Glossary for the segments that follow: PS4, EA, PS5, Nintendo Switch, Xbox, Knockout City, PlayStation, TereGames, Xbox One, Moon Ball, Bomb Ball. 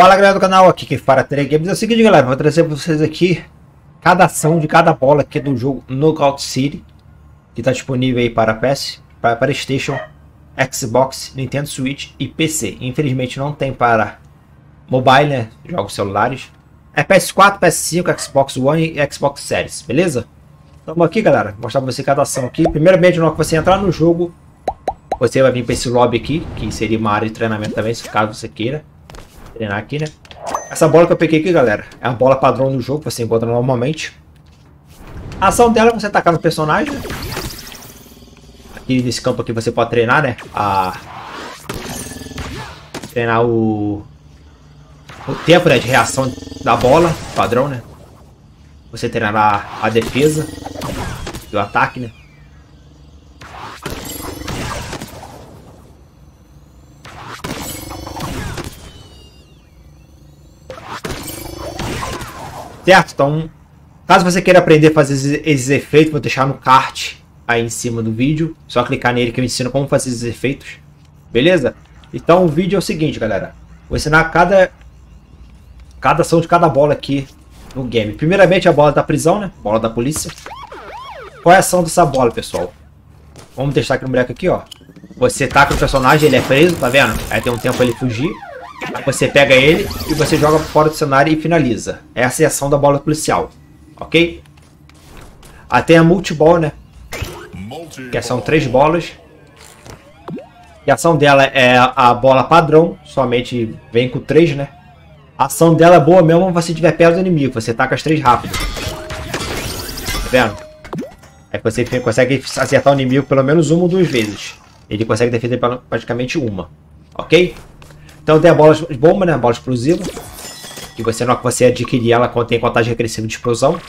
Fala galera do canal, aqui quem fala é TereGames. É o seguinte galera, vou trazer para vocês aqui cada ação de cada bola aqui do jogo Knockout City, que está disponível aí para PS, para PlayStation, Xbox, Nintendo Switch e PC. Infelizmente não tem para mobile, né, jogos celulares. É PS4, PS5, Xbox One e Xbox Series, beleza? Então vamos aqui galera, vou mostrar para você cada ação aqui. Primeiramente, na hora que você entrar no jogo, você vai vir para esse lobby aqui, que seria uma área de treinamento também, se caso você queira treinar aqui, né? Essa bola que eu peguei aqui, galera, é a bola padrão do jogo, você encontra normalmente. A ação dela é você atacar no personagem, né? Aqui nesse campo aqui você pode treinar, né? Treinar o tempo, né, de reação da bola padrão, né? Você treinará a defesa e o ataque, né? Certo? Então, caso você queira aprender a fazer esses efeitos, vou deixar no card aí em cima do vídeo. Só clicar nele que eu ensino como fazer esses efeitos. Beleza? Então o vídeo é o seguinte, galera. Vou ensinar cada ação de cada bola aqui no game. Primeiramente a bola da prisão, né? Bola da polícia. Qual é a ação dessa bola, pessoal? Vamos testar aqui no boneco aqui, ó. Você taca o personagem, ele é preso, tá vendo? Aí tem um tempo ele fugir. Você pega ele e você joga fora do cenário e finaliza. Essa é a ação da bola policial, ok? Até a multiball, né? Que são 3 bolas. E a ação dela é a bola padrão, somente vem com 3, né? A ação dela é boa mesmo se você tiver perto do inimigo, você taca as 3 rápido. Tá vendo? Aí você consegue acertar o inimigo pelo menos 1 ou 2 vezes. Ele consegue defender praticamente uma, ok? Então tem a bola de bomba, né? A bola explosiva. Que você, na hora que você adquirir ela, contém contagem regressiva de explosão.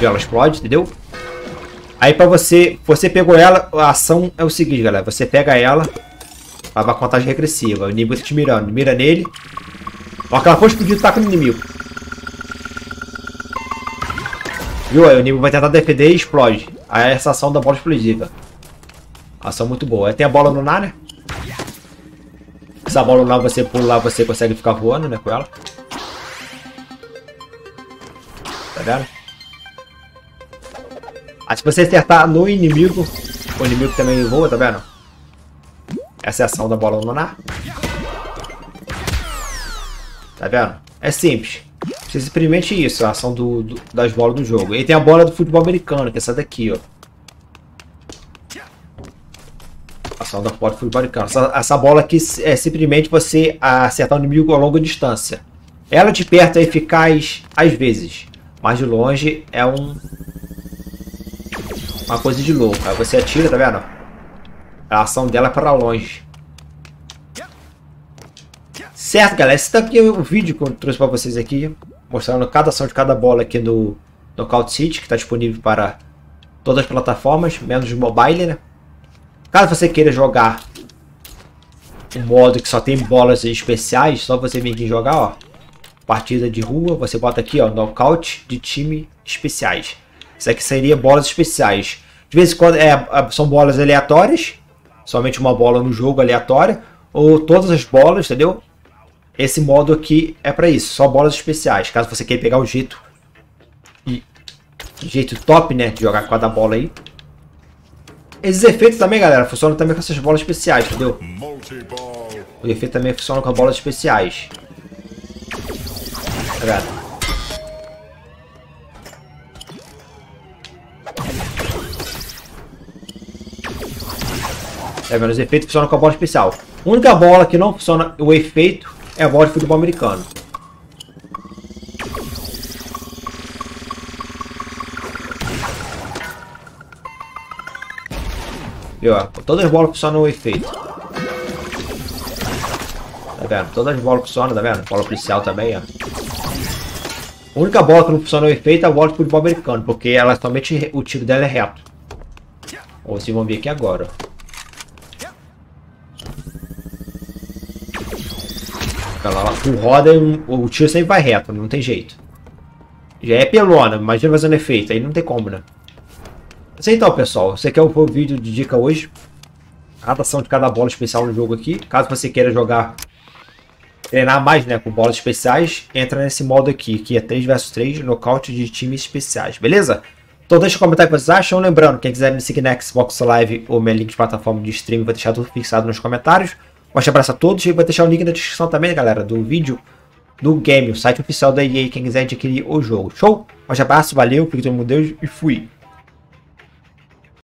E ela explode, entendeu? Aí pra você pegou ela, a ação é o seguinte, galera. Você pega ela, vai pra contagem regressiva. O inimigo tá te mirando. Mira nele. Ó, que ela for explodir, taca no inimigo. Viu? Aí o inimigo vai tentar defender e explode. Aí essa ação da bola explosiva. Ação muito boa. Aí tem a bola lunar, né? Essa bola lunar, você pular, você consegue ficar voando, né, com ela. Tá vendo? Aí se você acertar no inimigo, o inimigo também voa, tá vendo? Essa é a ação da bola lunar. Tá vendo? É simples. Você simplesmente isso, a ação das bolas do jogo. E tem a bola do futebol americano, que é essa daqui, ó. Ação da bola de futebol americano. Essa bola aqui é simplesmente você acertar o inimigo a longa distância. Ela de perto é eficaz às vezes, mas de longe é uma coisa de louco. Aí você atira, tá vendo? A ação dela é para longe. Certo, galera? Esse daqui é o vídeo que eu trouxe para vocês aqui, mostrando cada ação de cada bola aqui no Knockout City, que está disponível para todas as plataformas, menos mobile, né? Caso você queira jogar um modo que só tem bolas especiais, só você vir aqui jogar, ó. Partida de rua, você bota aqui, ó, knockout de time especiais. Isso aqui seria bolas especiais. De vez em quando são bolas aleatórias, somente uma bola no jogo aleatória, ou todas as bolas, entendeu? Esse modo aqui é pra isso, só bolas especiais. Caso você queira pegar o jeito top, né, de jogar com cada bola aí. Esses efeitos também, galera, funcionam também com essas bolas especiais, entendeu? O efeito também funciona com as bolas especiais. Tá vendo? Tá vendo? Os efeitos funcionam com a bola especial. A única bola que não funciona o efeito é a bola de futebol americano. Viu? Todas as bolas funcionam o efeito. Tá vendo? Todas as bolas funcionam, tá vendo? Bola policial também, ó. A única bola que não funciona o efeito é a bola de futebol americano, porque ela somente o tiro dela é reto. Ou vocês vão ver aqui agora. Ela por roda, o tiro sempre vai reto, não tem jeito. Já é pelona, imagina fazendo efeito, aí não tem como, né? Então pessoal, esse aqui foi o vídeo de dica hoje. cada ação de cada bola especial no jogo aqui. Caso você queira jogar, treinar mais, né, com bolas especiais, entra nesse modo aqui, que é 3 vs 3, nocaute de times especiais, beleza? Então deixa um comentário o que vocês acham, lembrando, quem quiser me seguir na Xbox Live ou minha link de plataforma de streaming, vou deixar tudo fixado nos comentários. Um abraço a todos e vou deixar o link na descrição também, galera, do vídeo do game, o site oficial da EA, quem quiser adquirir o jogo, show? Um abraço, valeu, fique todo mundo com Deus e fui!